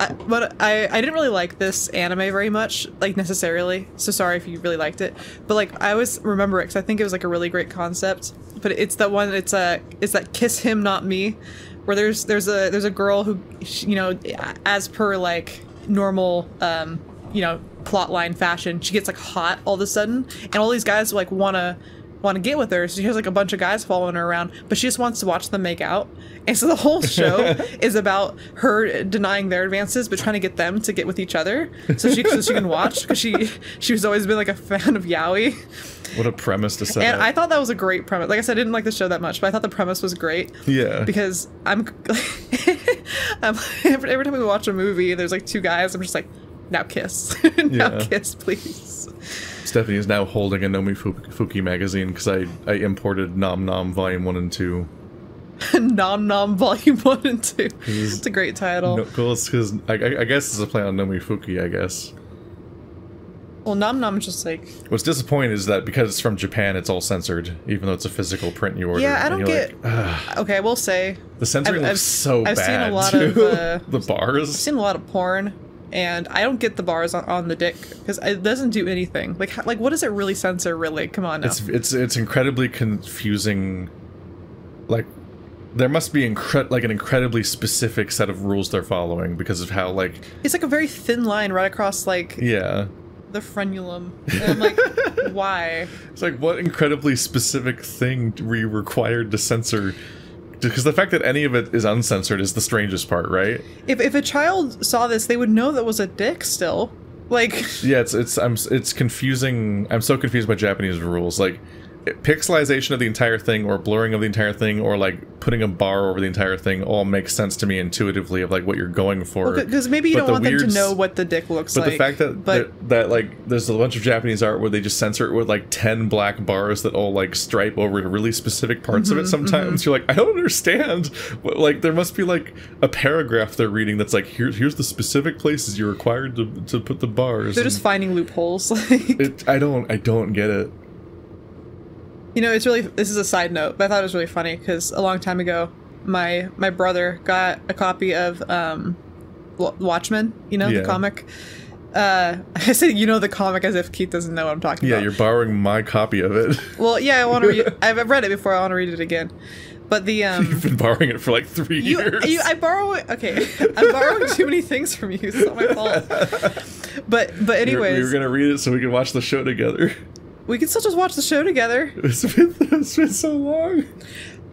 I, but I, I didn't really like this anime very much, like, necessarily, so sorry if you really liked it, but, like, I always remember it, because I think it was, like, a really great concept, but it's that one, it's a, it's that Kiss Him, Not Me, where there's, there's a, there's a girl who, you know, as per, like, normal, um, you know, plotline fashion, she gets, like, hot all of a sudden, and all these guys, like, want to, want to get with her, so she has, like, a bunch of guys following her around, but she just wants to watch them make out. And so the whole show is about her denying their advances, but trying to get them to get with each other, so she so she can watch, because she she's always been like a fan of yaoi. What a premise to set. And I thought that was a great premise. Like I said, I didn't like the show that much, but I thought the premise was great. Yeah. Because I'm, I'm every time we watch a movie, there's like two guys. I'm just like, Now kiss. now yeah. kiss, please. Stephanie is now holding a Nomi Fuki magazine because I, I imported Nom Nom Volume one and two. Nom Nom Volume one and two. It's a great title. No, cool, it's because I, I, I guess it's a play on Nomi Fuki, I guess. Well, Nom Nom is just like... What's disappointing is that because it's from Japan, it's all censored, even though it's a physical print you ordered. Yeah, I don't get... Like, okay, we'll say... The censoring I've, looks I've, so I've bad, seen a lot too. Of, uh, the bars. I've seen a lot of porn, and I don't get the bars on, on the dick, because it doesn't do anything. Like, like, what does it really censor, really? Come on now. It's, it's, it's incredibly confusing. Like, there must be incre like an incredibly specific set of rules they're following, because of how, like... It's like a very thin line right across, like... Yeah. The frenulum. And I'm like, why? It's like, what incredibly specific thing were you required to censor? Because the fact that any of it is uncensored is the strangest part, right? If if a child saw this, they would know that was a dick still. Like, yeah, it's it's I'm it's confusing. I'm so confused by Japanese rules. Like, pixelization of the entire thing, or blurring of the entire thing, or like putting a bar over the entire thing, all makes sense to me intuitively of like what you're going for. Because well, maybe you but don't the want weird, them to know what the dick looks but like. But the fact that but that like there's a bunch of Japanese art where they just censor it with like ten black bars that all like stripe over to really specific parts mm-hmm, of it. Sometimes mm-hmm. you're like, I don't understand. But, like, there must be like a paragraph they're reading that's like, here's here's the specific places you're required to to put the bars. They're just finding loopholes. Like, it, I don't I don't get it. You know, it's really, this is a side note, but I thought it was really funny because a long time ago, my my brother got a copy of um, Watchmen, you know, yeah. the comic. Uh, I said, you know, the comic as if Keith doesn't know what I'm talking yeah, about. Yeah, you're borrowing my copy of it. Well, yeah, I want to read I've read it before. I want to read it again. But the... Um, You've been borrowing it for like three you, years. You, I borrow... Okay, I'm borrowing too many things from you. It's not my fault. But, but anyways... We were, were going to read it so we could watch the show together. We can still just watch the show together. It's been, it's been so long.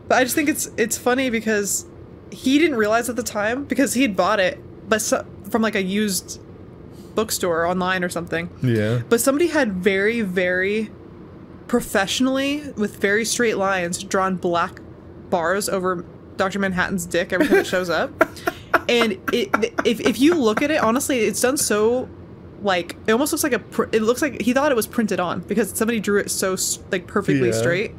But I just think it's it's funny because he didn't realize at the time because he had bought it but so, from like a used bookstore online or something. Yeah. But somebody had very, very professionally with very straight lines drawn black bars over Doctor Manhattan's dick every time it shows up. And it, if, if you look at it, honestly, it's done so... Like, it almost looks like a, pr it looks like he thought it was printed on because somebody drew it so, like, perfectly yeah. straight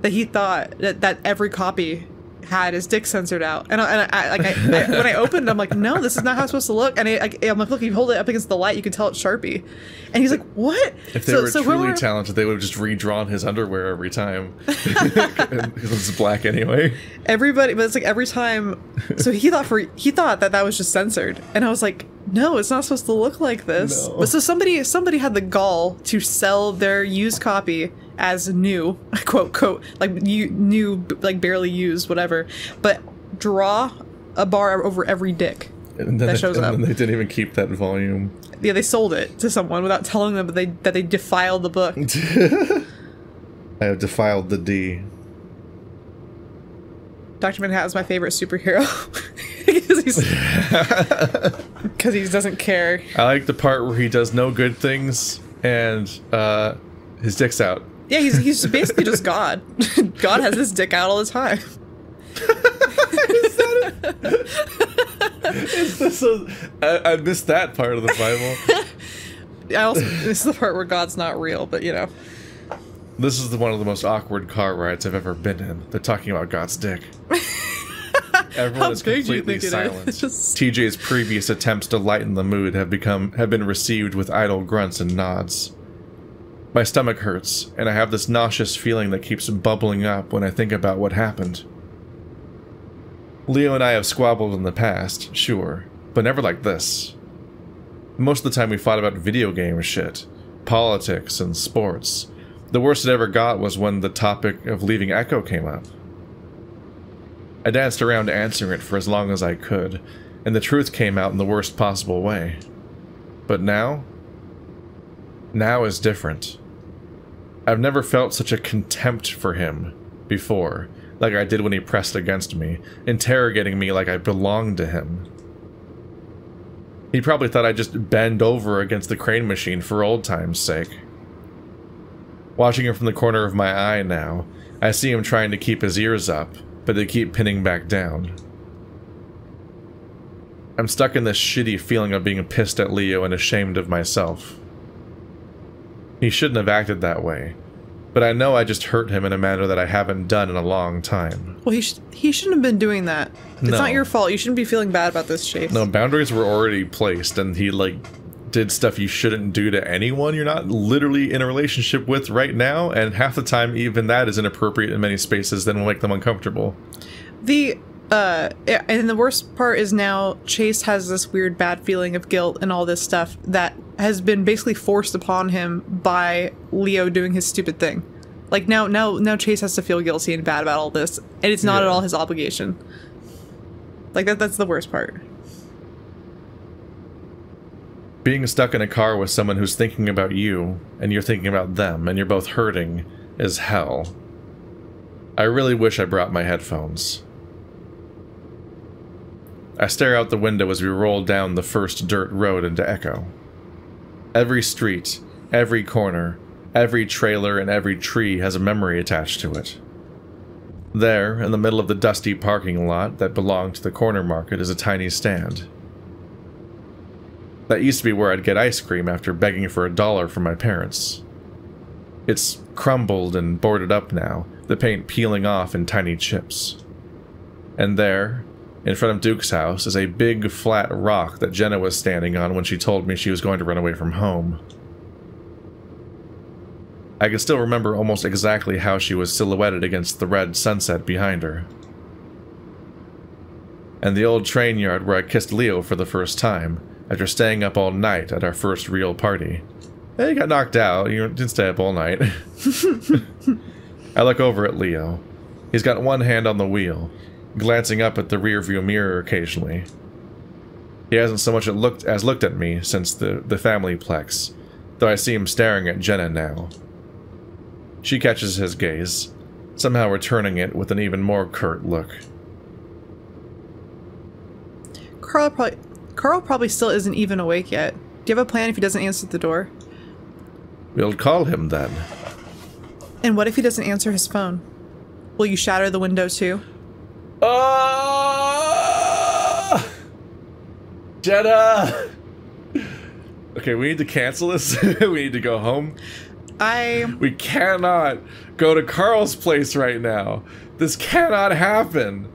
that he thought that, that every copy had his dick censored out. And, I, and I, like, I, I, when I opened, I'm like, no, this is not how it's supposed to look. And I, I, I'm like, look, you hold it up against the light, you can tell it's Sharpie. And he's like, what? If they so, were so truly whoever... talented, they would have just redrawn his underwear every time. Because it's black anyway. Everybody, but it's like every time. So he thought for, he thought that that was just censored. And I was like, no, it's not supposed to look like this. No. But so somebody somebody had the gall to sell their used copy as new, quote, quote, like you, new, like barely used, whatever, but draw a bar over every dick and then that they, shows and up. And they didn't even keep that volume. Yeah, they sold it to someone without telling them that they, that they defiled the book. I have defiled the D. Doctor Manhattan is my favorite superhero because he doesn't care. I like the part where he does no good things and uh, his dick's out. Yeah, he's, he's basically just God. God has his dick out all the time. Is that it? Is this a, I, I missed that part of the Bible. I also, this is the part where God's not real, but you know. This is the, one of the most awkward car rides I've ever been in. They're talking about God's dick. Everyone is completely silent. Just... T J's previous attempts to lighten the mood have become have been received with idle grunts and nods. My stomach hurts, and I have this nauseous feeling that keeps bubbling up when I think about what happened. Leo and I have squabbled in the past, sure, but never like this. Most of the time we fought about video game shit, politics, and sports. The worst it ever got was when the topic of leaving Echo came up. I danced around answering it for as long as I could, and the truth came out in the worst possible way. But now? Now is different. I've never felt such a contempt for him before, like I did when he pressed against me, interrogating me like I belonged to him. He probably thought I'd just bend over against the crane machine for old time's sake. Watching him from the corner of my eye now, I see him trying to keep his ears up, but they keep pinning back down. I'm stuck in this shitty feeling of being pissed at Leo and ashamed of myself. He shouldn't have acted that way, but I know I just hurt him in a manner that I haven't done in a long time. Well, he, sh he shouldn't have been doing that. It's no. not your fault. You shouldn't be feeling bad about this, Chase. No, boundaries were already placed, and he, like, did stuff you shouldn't do to anyone you're not literally in a relationship with right now, and half the time even that is inappropriate in many spaces, then will make them uncomfortable. The... Uh, and the worst part is now Chase has this weird bad feeling of guilt and all this stuff that has been basically forced upon him by Leo doing his stupid thing. Like now, now, now Chase has to feel guilty and bad about all this, and it's not yeah. at all his obligation. Like that, that's the worst part. Being stuck in a car with someone who's thinking about you and you're thinking about them and you're both hurting is hell. I really wish I brought my headphones. I stare out the window as we roll down the first dirt road into Echo. Every street, every corner, every trailer, and every tree has a memory attached to it. There, in the middle of the dusty parking lot that belonged to the corner market, is a tiny stand. That used to be where I'd get ice cream after begging for a dollar from my parents. It's crumbled and boarded up now, the paint peeling off in tiny chips. And there, in front of Duke's house, is a big, flat rock that Jenna was standing on when she told me she was going to run away from home. I can still remember almost exactly how she was silhouetted against the red sunset behind her. And the old train yard where I kissed Leo for the first time, after staying up all night at our first real party. He got knocked out, you didn't stay up all night. I look over at Leo. He's got one hand on the wheel, glancing up at the rearview mirror occasionally. He hasn't so much looked as looked at me since the, the family plex, though I see him staring at Jenna now. She catches his gaze, somehow returning it with an even more curt look. Carl probably, Carl probably still isn't even awake yet. Do you have a plan if he doesn't answer the door? We'll call him then. And what if he doesn't answer his phone? Will you shatter the window too? Uh, Jenna! Okay, we need to cancel this. We need to go home. I... We cannot go to Carl's place right now. This cannot happen.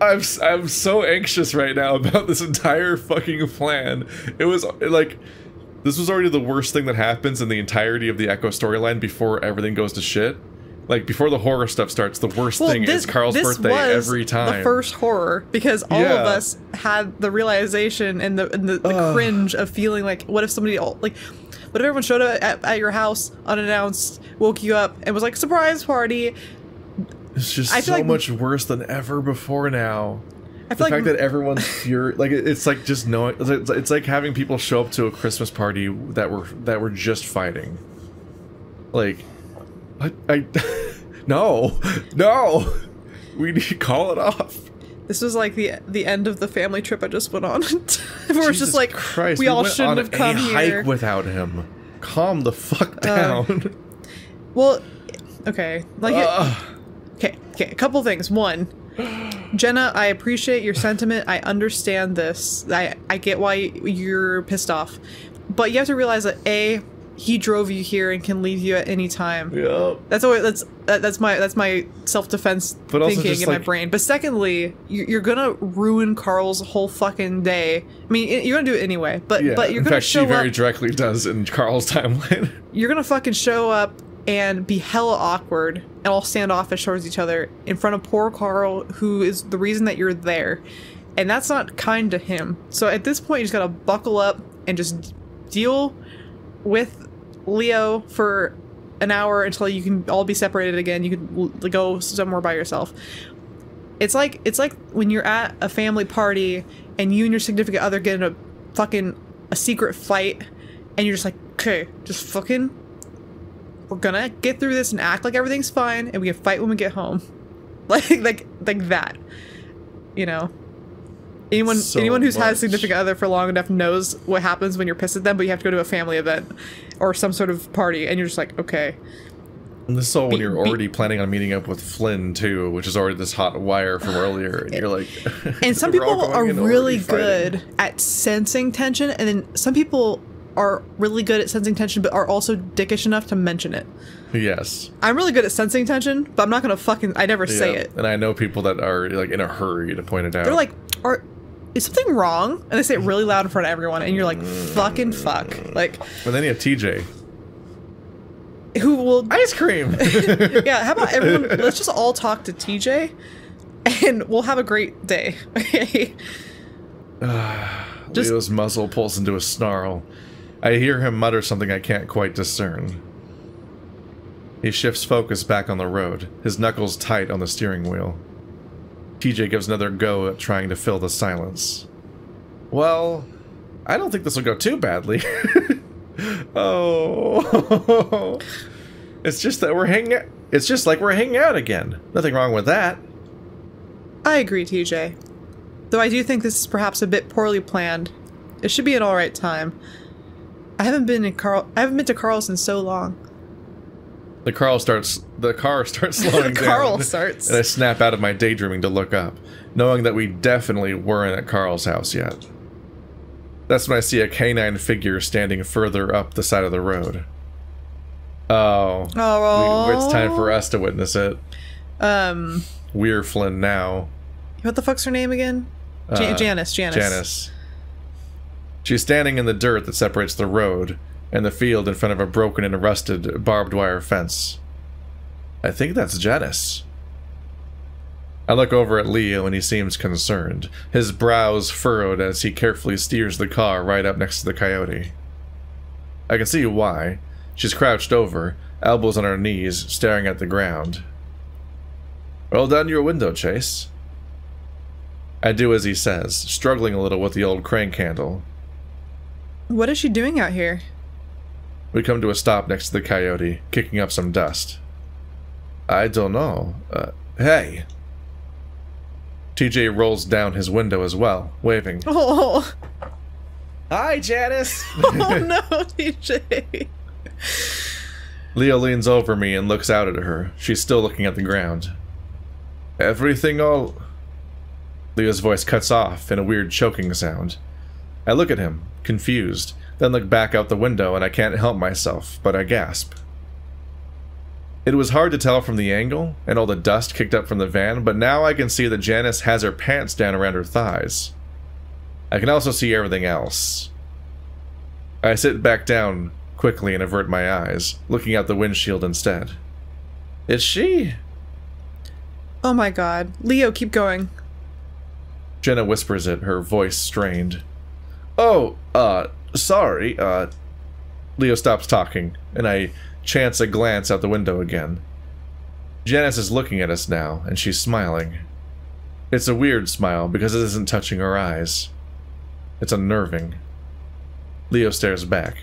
I'm, I'm so anxious right now about this entire fucking plan. It was like... This was already the worst thing that happens in the entirety of the Echo storyline before everything goes to shit. Like, before the horror stuff starts, the worst well, thing this, is Carl's birthday every time. This was the first horror, because all yeah. of us had the realization and the, and the, the cringe of feeling like, what if somebody, like, what if everyone showed up at, at your house unannounced, woke you up, and was like, surprise party? It's just I so like, much worse than ever before now. I feel the like, fact that everyone's furious, like, it's like just knowing, it's like, it's like having people show up to a Christmas party that were, that were just fighting. Like... I, I no no we need to call it off. This was like the the end of the family trip I just went on. We're just like Christ, we, we all shouldn't have come here without him. Calm the fuck down. Uh, well, okay, like uh, it, okay, okay. A couple things. One, Jenna, I appreciate your sentiment. I understand this. I I get why you're pissed off, but you have to realize that a he drove you here and can leave you at any time. Yep. That's always, that's that, that's my that's my self-defense thinking in like, my brain. But secondly, you, you're gonna ruin Carl's whole fucking day. I mean, it, you're gonna do it anyway. But yeah, but you're in gonna fact, show she very up, directly does in Carl's timeline. You're gonna fucking show up and be hella awkward and all standoffish towards each other in front of poor Carl, who is the reason that you're there, and that's not kind to him. So at this point, you just gotta buckle up and just deal with Leo for an hour until you can all be separated again. You can go somewhere by yourself. It's like it's like when you're at a family party and you and your significant other get in a fucking a secret fight, and you're just like, okay, just fucking, we're gonna get through this and act like everything's fine, and we can fight when we get home, like like like that, you know. Anyone, so anyone who's much. had a significant other for long enough knows what happens when you're pissed at them, but you have to go to a family event or some sort of party, and you're just like, okay, And this is all when you're already planning on meeting up with Flynn too, which is already this hot wire from earlier, and you're like. And some people are really good at sensing tension, and then some people are really good at sensing tension, but are also dickish enough to mention it. Yes. I'm really good at sensing tension, but I'm not gonna fucking. I never say it. And I know people that are like in a hurry to point it out. They're like, are. Is something wrong? And they say it really loud in front of everyone, and you're like, fucking fuck. Like. But then you have T J. Who will ice cream? Yeah, how about everyone? Let's just all talk to T J, and we'll have a great day. Okay. Uh, just, Leo's muzzle pulls into a snarl. I hear him mutter something I can't quite discern. He shifts focus back on the road, his knuckles tight on the steering wheel. T J gives another go at trying to fill the silence. Well, I don't think this will go too badly. Oh. It's just that we're hanging out. It's just like we're hanging out again. Nothing wrong with that. I agree, T J. Though I do think this is perhaps a bit poorly planned. It should be an alright time. I haven't been in Carl I haven't been to Carl's in so long. The Carl starts the car starts slowing the Carl down. starts. And I snap out of my daydreaming to look up, knowing that we definitely weren't at Carl's house yet. That's when I see a canine figure standing further up the side of the road. Oh. Oh. We, it's time for us to witness it. Um. We're Flynn now. What the fuck's her name again? Jan uh, Janice, Janice. Janice. She's standing in the dirt that separates the road and the field in front of a broken and rusted barbed wire fence. I think that's Janice. I look over at Leo and he seems concerned, his brows furrowed as he carefully steers the car right up next to the coyote. I can see why. She's crouched over, elbows on her knees, staring at the ground. Roll down your window, Chase. I do as he says, struggling a little with the old crank handle. What is she doing out here? We come to a stop next to the coyote, kicking up some dust. I don't know. Uh, hey! T J rolls down his window as well, waving. Oh. Hi, Janice. Oh no, T J. Leo leans over me and looks out at her. She's still looking at the ground. Everything all... Leo's voice cuts off in a weird choking sound. I look at him, confused, then look back out the window and I can't help myself, but I gasp. It was hard to tell from the angle and all the dust kicked up from the van, but now I can see that Janice has her pants down around her thighs. I can also see everything else. I sit back down quickly and avert my eyes, looking out the windshield instead. It's she! Oh my god. Leo, keep going. Jenna whispers it, her voice strained. Oh, uh, sorry, uh... Leo stops talking, and I... chance a glance out the window again. Janice is looking at us now, and she's smiling. It's a weird smile because it isn't touching her eyes. It's unnerving. Leo stares back.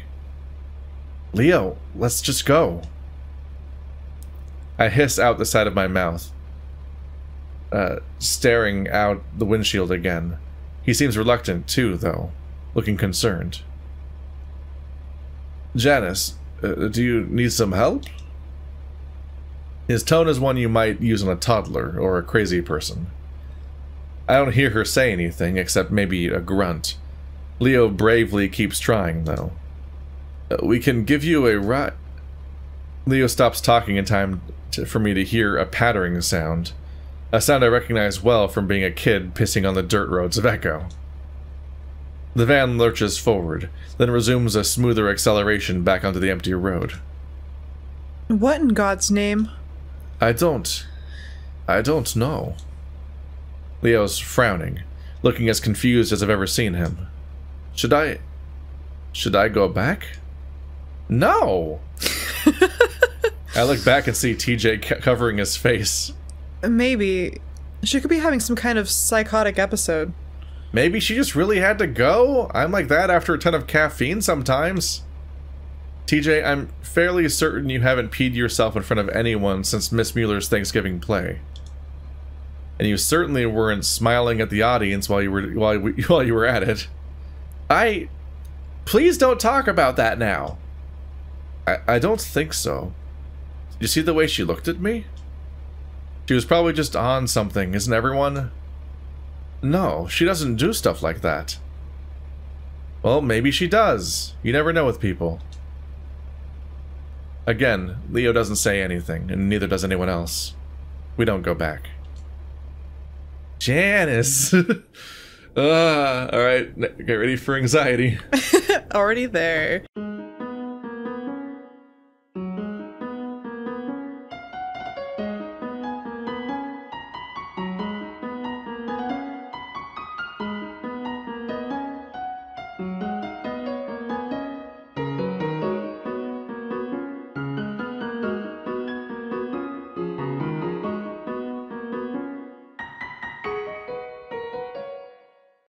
Leo, let's just go. I hiss out the side of my mouth, uh, staring out the windshield again. He seems reluctant too, though, looking concerned. Janice... Uh, do you need some help? His tone is one you might use on a toddler or a crazy person. I don't hear her say anything except maybe a grunt. Leo bravely keeps trying, though. Uh, we can give you a ride. Leo stops talking in time to, for me to hear a pattering sound, a sound I recognize well from being a kid pissing on the dirt roads of Echo. The van lurches forward, then resumes a smoother acceleration back onto the empty road. What in God's name? I don't... I don't know. Leo's frowning, looking as confused as I've ever seen him. Should I... Should I go back? No! I look back and see T J covering his face. Maybe. She could be having some kind of psychotic episode. Maybe she just really had to go? I'm like that after a ton of caffeine sometimes. T J, I'm fairly certain you haven't peed yourself in front of anyone since Miss Mueller's Thanksgiving play. And you certainly weren't smiling at the audience while you were while, we, while you were at it. I... Please don't talk about that now. I, I don't think so. You see the way she looked at me? She was probably just on something, isn't everyone? No, she doesn't do stuff like that. Well, maybe she does. You never know with people. Again, Leo doesn't say anything, and neither does anyone else. We don't go back. Janice! uh, Alright, get ready for anxiety. Already there.